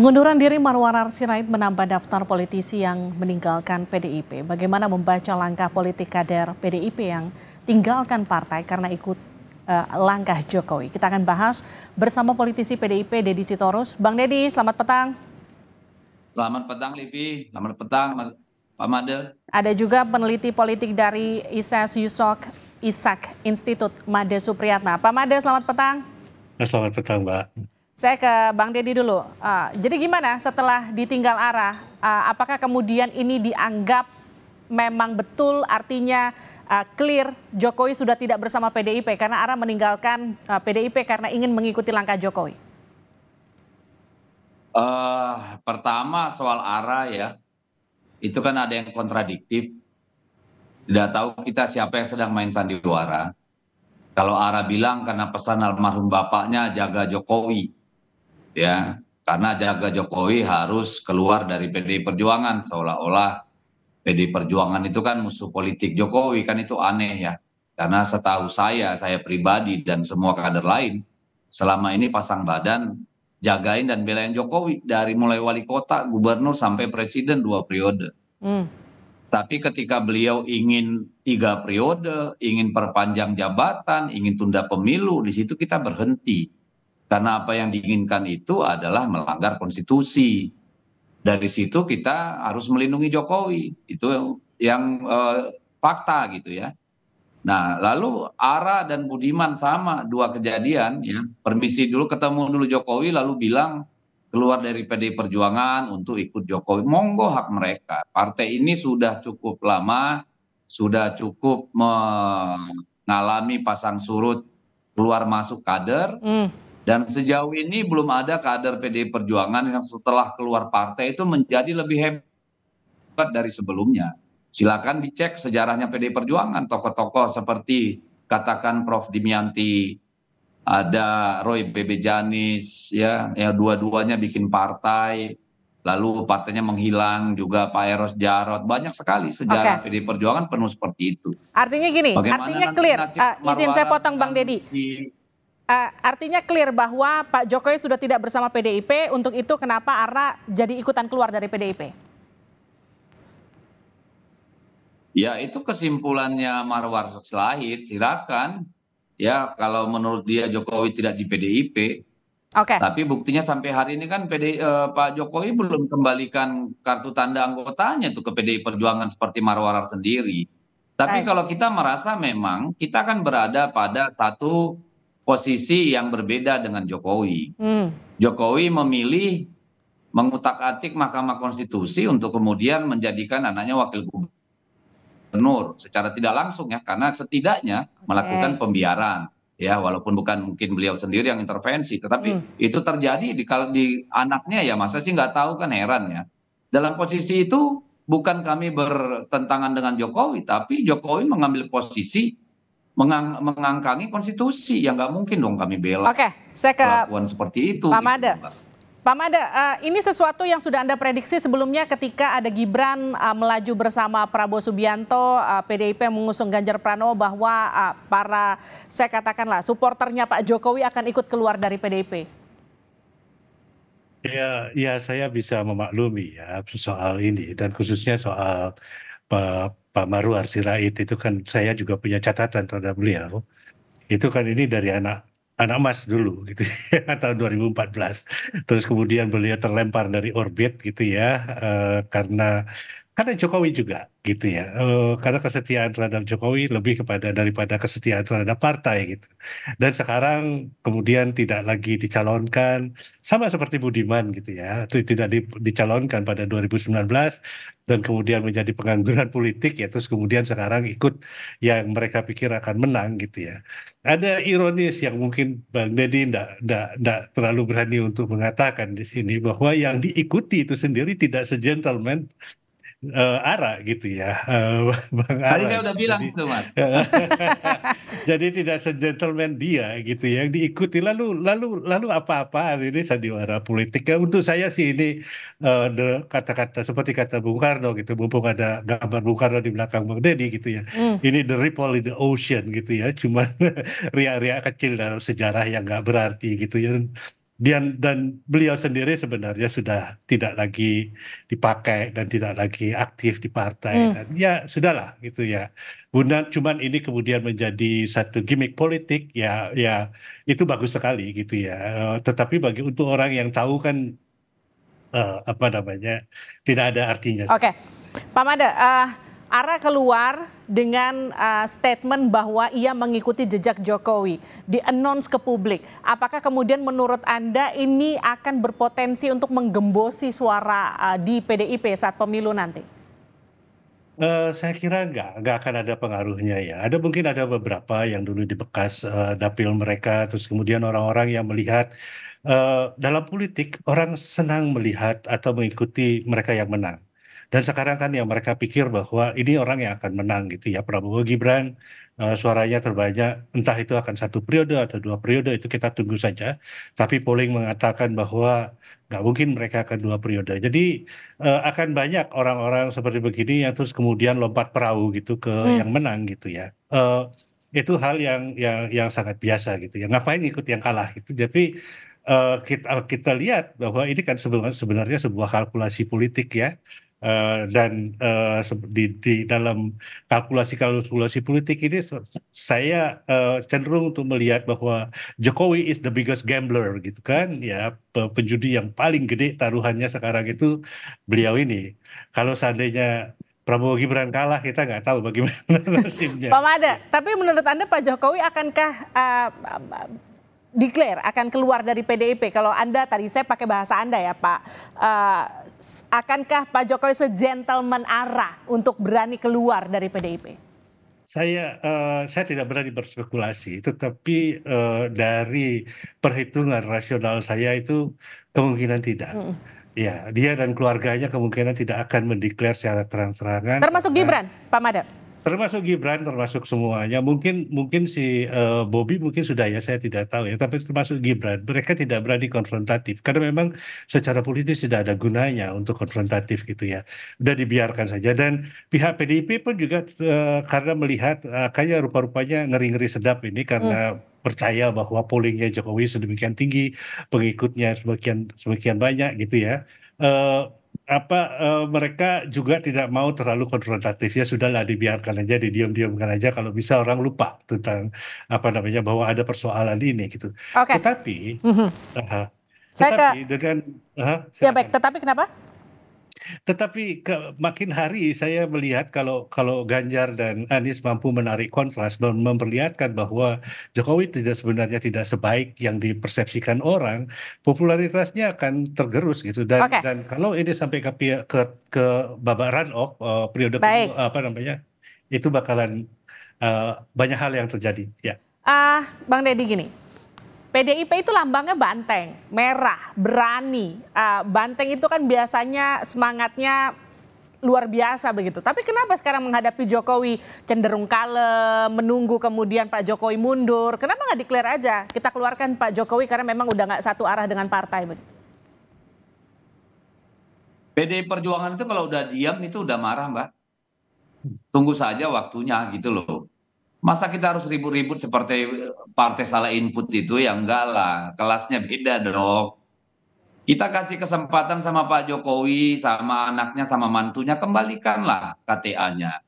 Pengunduran diri Marwan Sirait menambah daftar politisi yang meninggalkan PDIP. Bagaimana membaca langkah politik kader PDIP yang tinggalkan partai karena ikut langkah Jokowi? Kita akan bahas bersama politisi PDIP Deddy Sitorus. Bang Deddy, selamat petang. Selamat petang, Livi. Selamat petang, Pak Made. Ada juga peneliti politik dari ISAK Institut Made Supriyatna. Pak Made, selamat petang. Selamat petang, Mbak. Saya ke Bang Deddy dulu. Jadi gimana setelah ditinggal arah? Apakah kemudian ini dianggap memang betul, artinya clear Jokowi sudah tidak bersama PDIP karena arah meninggalkan PDIP karena ingin mengikuti langkah Jokowi? Pertama soal arah ya, itu kan ada yang kontradiktif. Tidak tahu kita siapa yang sedang main sandiwara. Kalau arah bilang karena pesan almarhum bapaknya jaga Jokowi. Ya, karena jaga Jokowi harus keluar dari PDI Perjuangan, seolah-olah PDI Perjuangan itu kan musuh politik Jokowi, kan itu aneh ya. Karena setahu saya pribadi dan semua kader lain selama ini pasang badan jagain dan belain Jokowi dari mulai wali kota, gubernur sampai presiden 2 periode. Tapi ketika beliau ingin 3 periode, ingin perpanjang jabatan, ingin tunda pemilu, di situ kita berhenti. Karena apa yang diinginkan itu adalah melanggar konstitusi. Dari situ kita harus melindungi Jokowi. Itu yang fakta gitu ya. Nah lalu Ara dan Budiman sama 2 kejadian ya. Permisi dulu, ketemu dulu Jokowi lalu bilang keluar dari PDI Perjuangan untuk ikut Jokowi. Monggo hak mereka. Partai ini sudah cukup lama, sudah cukup mengalami pasang surut keluar masuk kader. Dan sejauh ini belum ada kader PDI Perjuangan yang setelah keluar partai itu menjadi lebih hebat dari sebelumnya. Silakan dicek sejarahnya PDI Perjuangan. Tokoh-tokoh seperti katakan Prof. Dimyanti, ada Roy Bebe Janis, ya dua-duanya bikin partai, lalu partainya menghilang juga Pak Eros Jarot. Banyak sekali sejarah PDI Perjuangan penuh seperti itu. Artinya gini, bagaimana artinya clear. Izin saya potong Bang Deddy. Artinya clear bahwa Pak Jokowi sudah tidak bersama PDIP, untuk itu kenapa Ara jadi ikutan keluar dari PDIP? Ya itu kesimpulannya Marwan Sirait, silakan. Ya kalau menurut dia Jokowi tidak di PDIP. Tapi buktinya sampai hari ini kan Pak Jokowi belum kembalikan kartu tanda anggotanya tuh ke PDI Perjuangan seperti Marwan sendiri. Tapi kalau kita merasa memang kita akan berada pada satu posisi yang berbeda dengan Jokowi. Jokowi memilih mengutak-atik Mahkamah Konstitusi untuk kemudian menjadikan anaknya wakil gubernur secara tidak langsung ya, karena setidaknya melakukan pembiaran ya, walaupun bukan mungkin beliau sendiri yang intervensi, tetapi itu terjadi di anaknya ya, masa sih nggak tahu, kan heran ya. Dalam posisi itu bukan kami bertentangan dengan Jokowi, tapi Jokowi mengambil posisi mengangkangi konstitusi yang nggak mungkin dong kami bela. Saya ke kelakuan seperti itu. Pak Made, ini sesuatu yang sudah Anda prediksi sebelumnya ketika ada Gibran melaju bersama Prabowo Subianto, PDIP mengusung Ganjar Pranowo, bahwa para, saya katakanlah, supporternya Pak Jokowi akan ikut keluar dari PDIP. Ya saya bisa memaklumi ya soal ini, dan khususnya soal Pak Marwan Sirait itu kan saya juga punya catatan terhadap beliau. Itu kan ini dari anak mas dulu gitu ya, tahun 2014. Terus kemudian beliau terlempar dari orbit gitu ya, karena Jokowi juga gitu ya. Karena kesetiaan terhadap Jokowi lebih daripada kesetiaan terhadap partai gitu. Dan sekarang kemudian tidak lagi dicalonkan, sama seperti Budiman gitu ya. Itu tidak dicalonkan pada 2019. Dan kemudian menjadi pengangguran politik ya, terus kemudian sekarang ikut yang mereka pikir akan menang gitu ya. Ada ironis yang mungkin Bang Deddy tidak terlalu berani untuk mengatakan di sini, bahwa yang diikuti itu sendiri tidak segentleman Ara gitu ya. Bang Ara, tadi saya udah bilang itu Mas. Jadi tidak segentleman dia gitu ya, yang diikuti lalu apa-apaan ini sandiwara politik. Ya, untuk saya sih ini kata-kata seperti kata Bung Karno gitu, mumpung ada gambar Bung Karno di belakang Bang Deddy gitu ya. Ini the ripple in the ocean gitu ya, cuman ria-ria kecil dalam sejarah yang nggak berarti gitu ya. Dan beliau sendiri sebenarnya sudah tidak lagi dipakai dan tidak lagi aktif di partai. Dan ya sudahlah gitu ya. Cuman ini kemudian menjadi satu gimmick politik ya, ya itu bagus sekali gitu ya. Tetapi bagi untuk orang yang tahu kan apa namanya tidak ada artinya. Oke, Pak Made. Ara keluar dengan statement bahwa ia mengikuti jejak Jokowi, di-announce ke publik. Apakah kemudian menurut Anda ini akan berpotensi untuk menggembosi suara di PDIP saat pemilu nanti? Saya kira nggak akan ada pengaruhnya ya. Ada mungkin ada beberapa yang dulu di bekas dapil mereka, terus kemudian orang-orang yang melihat dalam politik orang senang melihat atau mengikuti mereka yang menang. Dan sekarang kan yang mereka pikir bahwa ini orang yang akan menang gitu ya. Prabowo Gibran suaranya terbanyak, entah itu akan satu periode atau dua periode, itu kita tunggu saja. Tapi polling mengatakan bahwa nggak mungkin mereka akan dua periode. Jadi akan banyak orang-orang seperti begini yang terus kemudian lompat perahu gitu ke yang menang gitu ya. Itu hal yang sangat biasa gitu ya. Ngapain ikut yang kalah gitu. Tapi kita lihat bahwa ini kan sebenarnya sebuah kalkulasi politik ya. Di dalam kalkulasi politik ini saya cenderung untuk melihat bahwa Jokowi is the biggest gambler gitu kan ya, penjudi yang paling gede taruhannya sekarang itu beliau ini. Kalau seandainya Prabowo Gibran kalah, kita nggak tahu bagaimana nasibnya. Pak Made, tapi menurut Anda Pak Jokowi akankah declare akan keluar dari PDIP? Kalau Anda tadi saya pakai bahasa Anda ya Pak, akankah Pak Jokowi se-gentleman Ara untuk berani keluar dari PDIP? Saya tidak berani berspekulasi, tetapi dari perhitungan rasional saya itu kemungkinan tidak. Ya, dia dan keluarganya kemungkinan tidak akan mendeklar secara terang-terangan. Termasuk Gibran, Pak Made? Termasuk Gibran, termasuk semuanya. Mungkin si Bobby mungkin sudah ya, saya tidak tahu ya. Tapi termasuk Gibran, mereka tidak berani konfrontatif. Karena memang secara politis tidak ada gunanya untuk konfrontatif gitu ya. Sudah dibiarkan saja. Dan pihak PDIP pun juga karena melihat kayaknya rupa-rupanya ngeri-ngeri sedap ini karena percaya bahwa pollingnya Jokowi sedemikian tinggi, pengikutnya sebagian banyak gitu ya. Mereka juga tidak mau terlalu konfrontatif ya, sudahlah dibiarkan aja, didiam-diamkan aja, kalau bisa orang lupa tentang apa namanya bahwa ada persoalan ini gitu. Okay. Tetapi kenapa? Makin hari saya melihat kalau Ganjar dan Anies mampu menarik kontras dan memperlihatkan bahwa Jokowi sebenarnya tidak sebaik yang dipersepsikan orang, popularitasnya akan tergerus gitu. Dan kalau ini sampai ke babak run-off periode kedua, itu bakalan banyak hal yang terjadi ya. Bang Deddy, gini, PDIP itu lambangnya banteng, merah, berani. Banteng itu kan biasanya semangatnya luar biasa begitu. Tapi kenapa sekarang menghadapi Jokowi cenderung kalem, menunggu kemudian Pak Jokowi mundur? Kenapa nggak declare aja? Kita keluarkan Pak Jokowi karena memang udah nggak satu arah dengan partai. PDI Perjuangan itu kalau udah diam itu udah marah, Mbak. Tunggu saja waktunya gitu loh. Masa kita harus ribut-ribut seperti partai salah input itu? Ya enggak lah, kelasnya beda dong. Kita kasih kesempatan sama Pak Jokowi, sama anaknya, sama mantunya, kembalikanlah KTA-nya.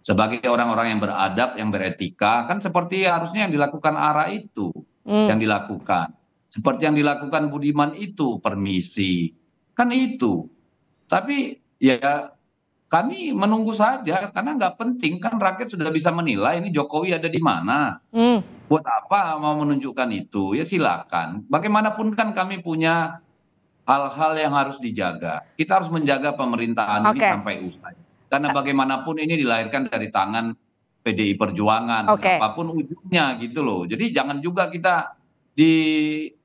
Sebagai orang-orang yang beradab, yang beretika, kan seperti harusnya yang dilakukan Ara itu, yang dilakukan. Seperti yang dilakukan Budiman itu, permisi. Kan itu. Tapi ya, kami menunggu saja karena nggak penting, kan rakyat sudah bisa menilai ini Jokowi ada di mana. Buat apa mau menunjukkan itu? Ya silakan. Bagaimanapun kan kami punya hal-hal yang harus dijaga. Kita harus menjaga pemerintahan ini sampai usai. Karena bagaimanapun ini dilahirkan dari tangan PDI Perjuangan, apapun ujungnya gitu loh. Jadi jangan juga kita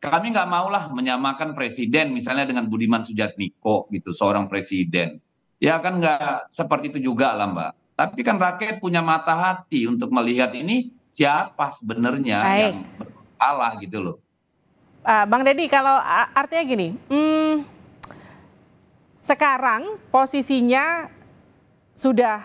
kami nggak maulah menyamakan presiden misalnya dengan Budiman Sujatmiko gitu, seorang presiden. Ya kan nggak seperti itu juga lah Mbak. Tapi kan rakyat punya mata hati untuk melihat ini siapa sebenarnya yang bersalah gitu loh. Bang Deddy, kalau artinya gini, sekarang posisinya sudah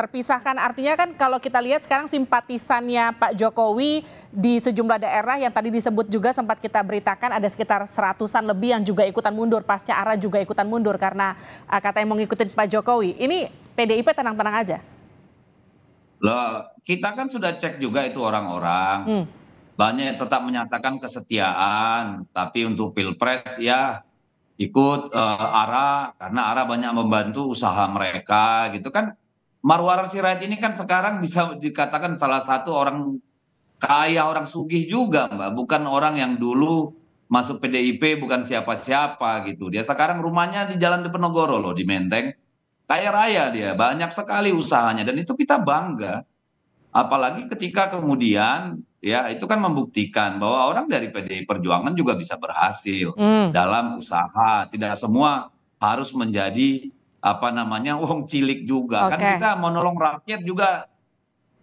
terpisahkan, artinya kan kalau kita lihat sekarang simpatisannya Pak Jokowi di sejumlah daerah yang tadi disebut juga sempat kita beritakan ada sekitar 100-an lebih yang juga ikutan mundur, pasca arah juga ikutan mundur karena katanya mau ngikutin Pak Jokowi. Ini PDIP tenang-tenang aja? Loh, kita kan sudah cek juga itu orang-orang. Banyak tetap menyatakan kesetiaan, tapi untuk Pilpres ya ikut ARA karena ARA banyak membantu usaha mereka gitu kan. Marwan Sirait ini kan sekarang bisa dikatakan salah satu orang kaya, orang sugih juga Mbak. Bukan orang yang dulu masuk PDIP bukan siapa-siapa gitu. Dia sekarang rumahnya di Jalan Diponegoro loh, di Menteng. Kaya raya dia, banyak sekali usahanya dan itu kita bangga. Apalagi ketika kemudian ya itu kan membuktikan bahwa orang dari PDI Perjuangan juga bisa berhasil dalam usaha. Tidak semua harus menjadi apa namanya wong cilik juga, okay. Kan kita menolong rakyat juga,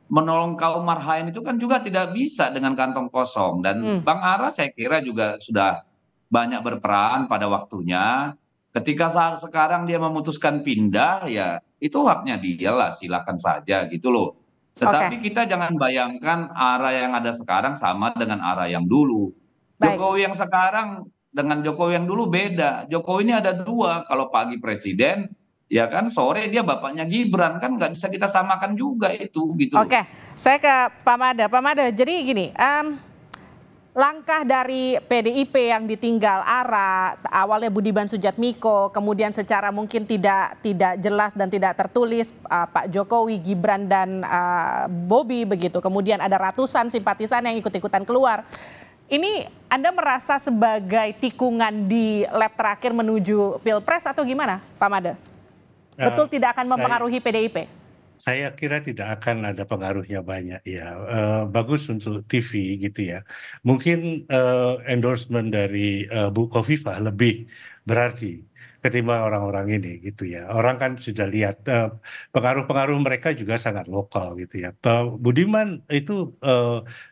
menolong kaum marhaen itu kan juga tidak bisa dengan kantong kosong. Dan Bang Ara saya kira juga sudah banyak berperan pada waktunya. Ketika saat sekarang dia memutuskan pindah, ya itu haknya dia lah, silakan saja gitu loh. Tetapi kita jangan bayangkan arah yang ada sekarang sama dengan arah yang dulu. Baik. Jokowi yang sekarang dengan Jokowi yang dulu beda. Jokowi ini ada dua, kalau pagi presiden, ya kan sore dia bapaknya Gibran, kan nggak bisa kita samakan juga itu gitu. Oke, saya ke Pak Mada. Pak Mada, jadi gini, langkah dari PDIP yang ditinggal ARA, awalnya Budiman Sujatmiko, kemudian secara mungkin tidak jelas dan tidak tertulis Pak Jokowi, Gibran dan Bobby begitu. Kemudian ada ratusan simpatisan yang ikut-ikutan keluar. Ini Anda merasa sebagai tikungan di lap terakhir menuju Pilpres atau gimana, Pak Mada? Betul tidak akan mempengaruhi PDIP? Saya kira tidak akan ada pengaruhnya banyak ya. Bagus untuk TV gitu ya. Mungkin endorsement dari Bu Kofifa lebih berarti ketimbang orang-orang ini gitu ya. Orang kan sudah lihat pengaruh-pengaruh mereka juga sangat lokal gitu ya. Budiman itu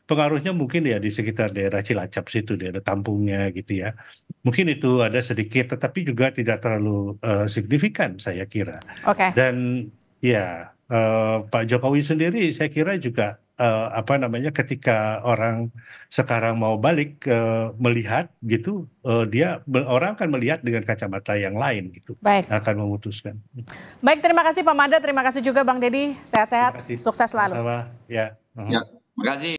pengaruhnya mungkin ya di sekitar daerah Cilacap situ, daerah kampungnya gitu ya. Mungkin itu ada sedikit, tetapi juga tidak terlalu signifikan saya kira. Okay. Dan ya Pak Jokowi sendiri saya kira juga apa namanya ketika orang sekarang mau balik melihat gitu, dia orang akan melihat dengan kacamata yang lain gitu. Baik. Akan memutuskan. Baik, terima kasih Pak Mada, terima kasih juga Bang Deddy, sehat-sehat, sukses selalu. Sama, ya. Ya, terima kasih.